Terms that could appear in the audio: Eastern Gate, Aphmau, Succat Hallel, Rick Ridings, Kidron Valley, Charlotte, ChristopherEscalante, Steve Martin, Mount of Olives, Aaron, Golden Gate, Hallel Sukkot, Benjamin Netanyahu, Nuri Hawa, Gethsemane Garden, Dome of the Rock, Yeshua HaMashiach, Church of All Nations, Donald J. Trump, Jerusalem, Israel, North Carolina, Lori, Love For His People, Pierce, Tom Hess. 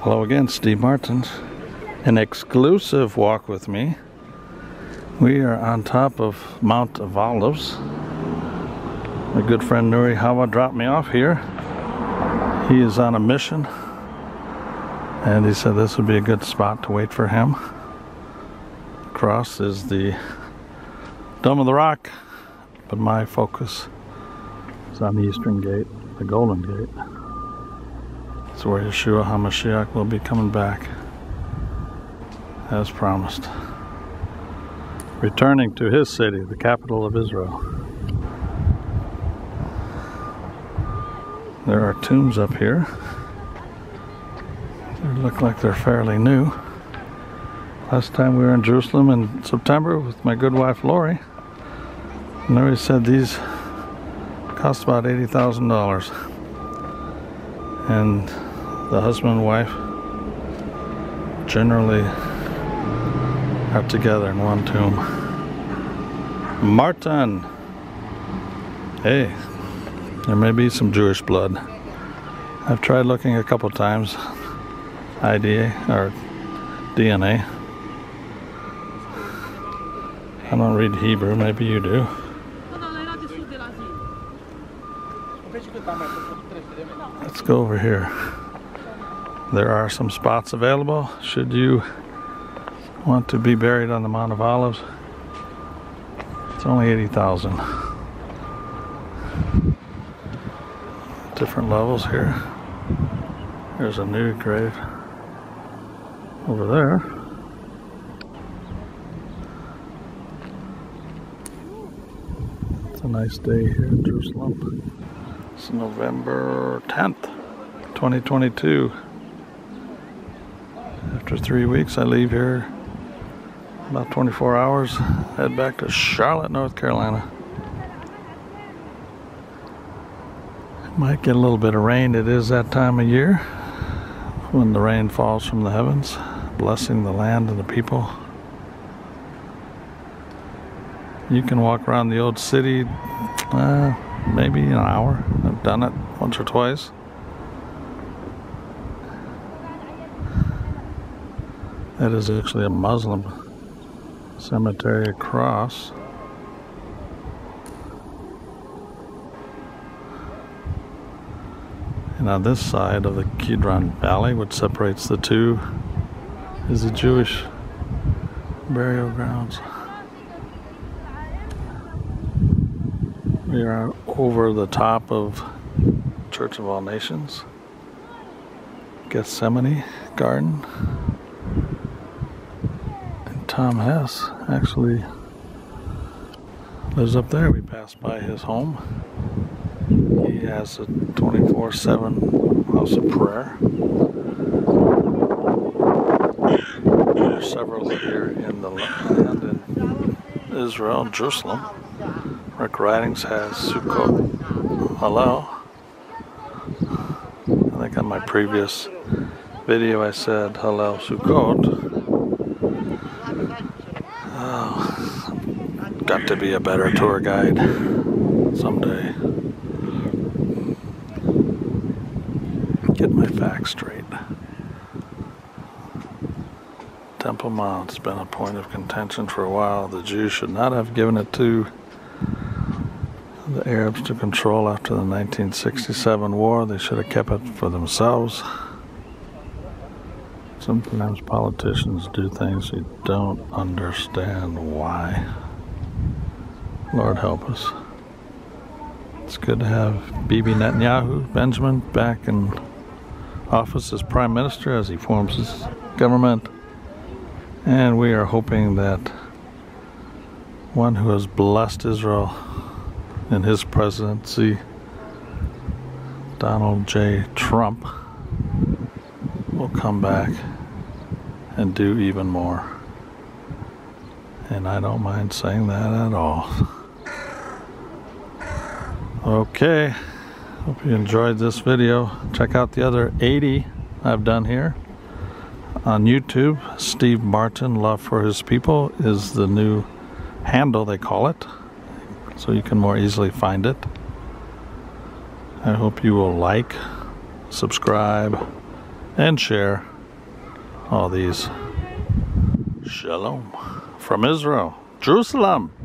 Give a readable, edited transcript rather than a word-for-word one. Hello again, Steve Martin. An exclusive walk with me. We are on top of Mount of Olives. My good friend Nuri Hawa dropped me off here. He is on a mission, and he said this would be a good spot to wait for him. Across is the Dome of the Rock, but my focus is on the Eastern Gate, the Golden Gate. It's where Yeshua HaMashiach will be coming back, as promised, returning to his city, the capital of Israel. There are tombs up here. They look like they're fairly new. Last time we were in Jerusalem in September with my good wife Lori, Nuri said these cost about $80,000, and the husband and wife generally are together in one tomb. Martin! Hey, there may be some Jewish blood. I've tried looking a couple times. IDA or DNA. I don't read Hebrew, maybe you do. Let's go over here. There are some spots available should you want to be buried on the Mount of Olives. It's only $80,000. Different levels here. There's a new grave over there. It's a nice day here in Jerusalem. It's November 10th, 2022. After 3 weeks, I leave here about 24 hours, head back to Charlotte, North Carolina. Might get a little bit of rain. It is that time of year when the rain falls from the heavens, blessing the land and the people. You can walk around the old city maybe an hour. I've done it once or twice. That is actually a Muslim cemetery across. And on this side of the Kidron Valley, which separates the two, is the Jewish burial grounds. We are over the top of Church of All Nations, Gethsemane Garden. Tom Hess actually lives up there. We passed by his home. He has a 24/7 house of prayer. There's several here in the land in Israel, Jerusalem. Rick Ridings has Succat Hallel. I think on my previous video I said Hallel Sukkot. Got to be a better tour guide someday. Get my facts straight. Temple Mount's been a point of contention for a while. The Jews should not have given it to the Arabs to control after the 1967 war. They should have kept it for themselves. Sometimes politicians do things you don't understand why. Lord help us. It's good to have Bibi Netanyahu, Benjamin, back in office as Prime Minister as he forms his government. And we are hoping that one who has blessed Israel in his presidency, Donald J. Trump, will come back and do even more. And I don't mind saying that at all. Okay, hope you enjoyed this video. Check out the other 80 I've done here on YouTube. Steve Martin, Love for His People is the new handle, they call it, so you can more easily find it. I hope you will like, subscribe, and share all these. Shalom from Israel, Jerusalem.